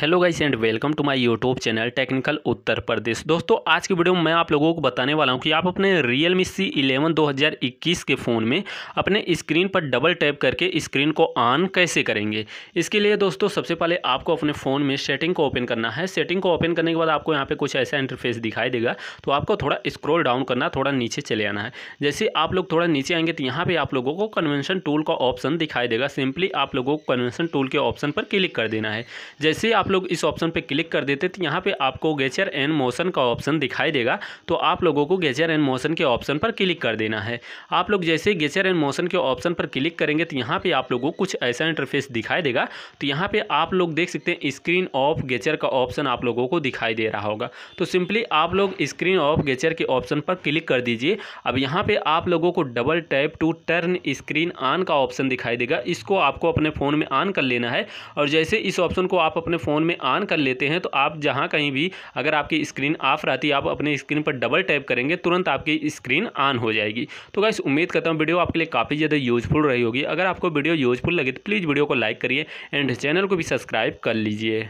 Hello guys and welcome to my YouTube channel technical Uttar Pradesh. दोस्तों आज की वीडियो में मैं आप लोगों को बताने वाला हूं कि आप अपने Realme C11 2021 के फ़ोन में अपने स्क्रीन पर डबल टैप करके स्क्रीन को ऑन कैसे करेंगे। इसके लिए दोस्तों सबसे पहले आपको अपने फ़ोन में सेटिंग को ओपन करना है। सेटिंग को ओपन करने के बाद आपको यहाँ पर कुछ ऐसा इंटरफेस दिखाई देगा, तो आपको थोड़ा स्क्रॉल डाउन करना, थोड़ा नीचे चले आना है। जैसे आप लोग थोड़ा नीचे आएंगे तो यहाँ पर आप लोगों को कन्वेंशन टूल का ऑप्शन दिखाई देगा। सिंपली आप लोगों को कन्वेंशन टूल के ऑप्शन पर क्लिक कर देना है। जैसे आप लोग इस ऑप्शन पे क्लिक कर देते तो यहाँ पे आपको गेचर एंड मोशन का ऑप्शन दिखाई देगा, तो आप लोगों को गेचर एंड मोशन के ऑप्शन पर क्लिक कर देना है। आप लोग जैसे गेचर एंड मोशन के ऑप्शन पर क्लिक करेंगे तो यहाँ पे आप लोगों को कुछ ऐसा इंटरफेस दिखाई देगा। तो यहाँ पे आप लोग देख सकते हैं स्क्रीन ऑफ गेचर का ऑप्शन आप लोगों को दिखाई दे रहा होगा। तो सिंपली आप लोग स्क्रीन ऑफ गेचर के ऑप्शन पर क्लिक कर दीजिए। अब यहाँ पर आप लोगों को double tap to turn screen on का ऑप्शन दिखाई देगा, इसको आपको अपने फ़ोन में ऑन कर लेना है। और जैसे इस ऑप्शन को आप अपने फ़ोन में ऑन कर लेते हैं तो आप जहां कहीं भी, अगर आपकी स्क्रीन ऑफ रहती है, आप अपने स्क्रीन पर डबल टैप करेंगे, तुरंत आपकी स्क्रीन ऑन हो जाएगी। तो गाइस उम्मीद करता हूं वीडियो आपके लिए काफ़ी ज़्यादा यूजफुल रही होगी। अगर आपको वीडियो यूजफुल लगे तो प्लीज़ वीडियो को लाइक करिए एंड चैनल को भी सब्सक्राइब कर लीजिए।